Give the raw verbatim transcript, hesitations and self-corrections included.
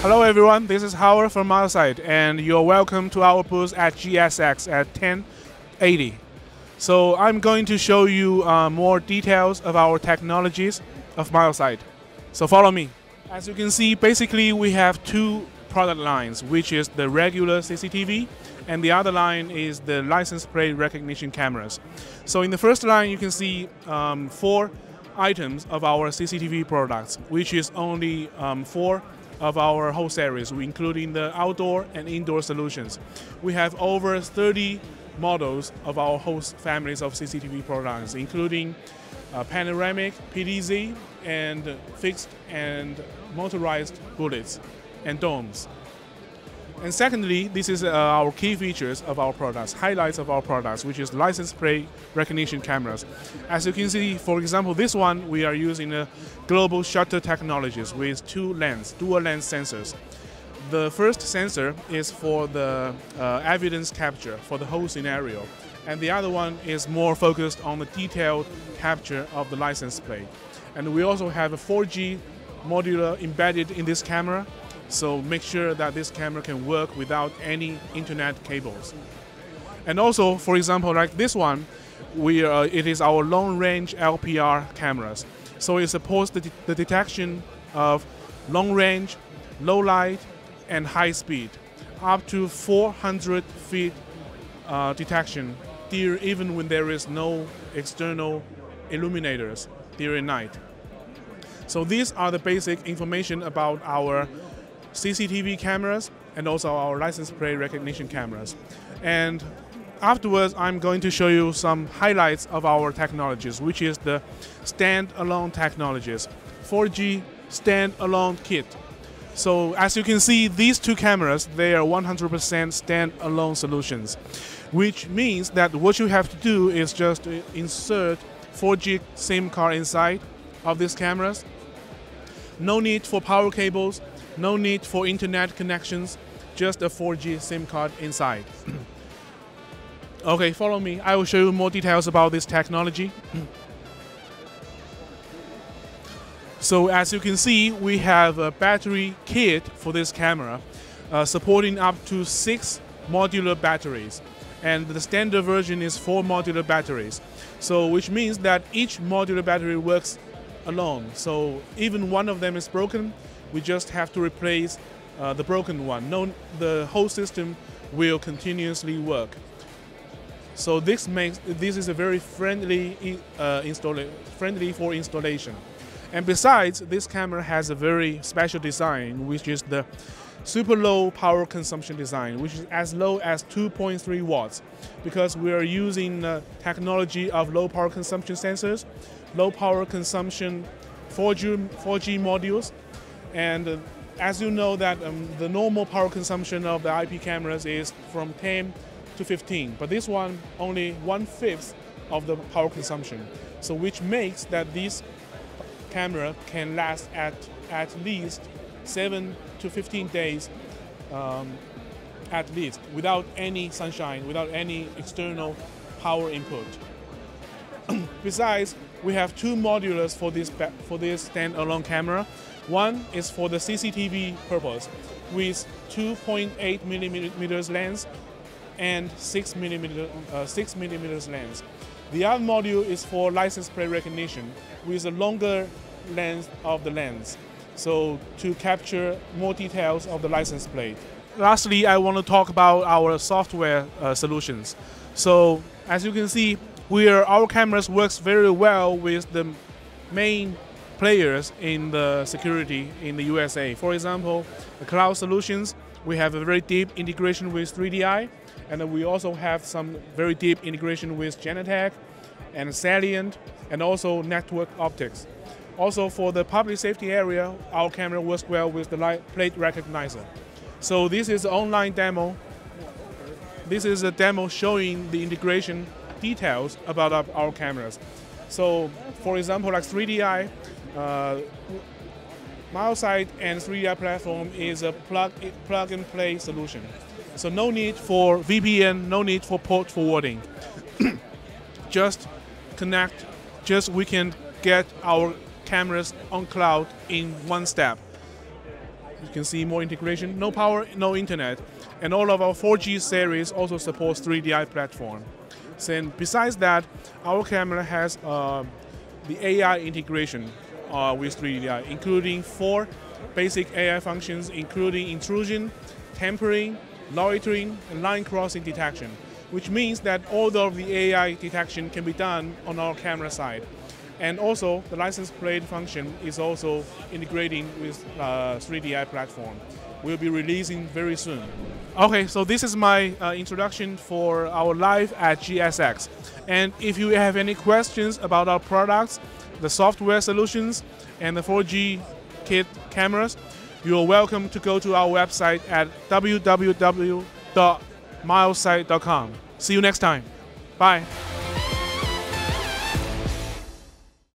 Hello everyone, this is Howard from Milesight, and you're welcome to our booth at G S X at ten eighty. So I'm going to show you uh, more details of our technologies of Milesight. So follow me. As you can see, basically we have two product lines, which is the regular C C T V, and the other line is the license plate recognition cameras. So in the first line, you can see um, four items of our C C T V products, which is only um, four of our whole series, including the outdoor and indoor solutions. We have over thirty models of our whole families of C C T V products, including uh, panoramic, P T Z, and fixed and motorized bullets and domes. And secondly, this is uh, our key features of our products, highlights of our products, which is license plate recognition cameras. As you can see, for example, this one, we are using the global shutter technologies with two lens, dual lens sensors. The first sensor is for the uh, evidence capture for the whole scenario, and the other one is more focused on the detailed capture of the license plate. And we also have a four G modular embedded in this camera, so make sure that this camera can work without any internet cables. And also, for example, like this one, we are, it is our long-range L P R cameras. So it supports the, de the detection of long-range, low-light, and high-speed, up to four hundred feet uh, detection, during, even when there is no external illuminators during night. So these are the basic information about our C C T V cameras and also our license plate recognition cameras. And afterwards, I'm going to show you some highlights of our technologies, which is the stand-alone technologies, four G stand-alone kit. So as you can see, these two cameras, they are one hundred percent stand-alone solutions, which means that what you have to do is just insert four G SIM card inside of these cameras. No need for power cables, no need for internet connections, just a four G SIM card inside. Okay, follow me. I will show you more details about this technology. So as you can see, we have a battery kit for this camera, uh, supporting up to six modular batteries. And the standard version is four modular batteries. So which means that each modular battery works alone. So even one of them is broken, we just have to replace uh, the broken one. No, the whole system will continuously work. So this makes this is a very friendly uh, install friendly for installation. And besides, this camera has a very special design, which is the super low power consumption design, which is as low as two point three watts, because we are using uh, technology of low power consumption sensors, low power consumption four G modules. And uh, as you know that um, the normal power consumption of the I P cameras is from ten to fifteen, but this one only one-fifth of the power consumption. So which makes that this camera can last at at least seven to fifteen days um, at least, without any sunshine, without any external power input. Besides, we have two modulars for this, for this stand-alone camera. One is for the C C T V purpose with two point eight millimeters lens and six millimeters uh, six millimeters lens. The other module is for license plate recognition with a longer lens of the lens, so to capture more details of the license plate. Lastly, I want to talk about our software uh, solutions. So as you can see, we are, our cameras works very well with the main players in the security in the U S A. For example, the cloud solutions, we have a very deep integration with three D I, and we also have some very deep integration with Genetec and Salient, and also network optics. Also for the public safety area, our camera works well with the light plate recognizer. So this is an online demo. This is a demo showing the integration details about our cameras. So for example, like three D I, uh, Milesight and three D I platform is a plug, plug and play solution. So no need for V P N, no need for port forwarding. Just connect, just we can get our cameras on cloud in one step. You can see more integration, no power, no internet. And all of our four G series also supports three D I platform. And besides that, our camera has uh, the A I integration uh, with three D I, including four basic A I functions, including intrusion, tempering, loitering, and line crossing detection, which means that all of the A I detection can be done on our camera side. And also, the license plate function is also integrating with uh, three D I platform. We'll be releasing very soon. Okay, so this is my uh, introduction for our live at G S X. And if you have any questions about our products, the software solutions, and the four G kit cameras, you're welcome to go to our website at w w w dot milesight dot com. See you next time. Bye.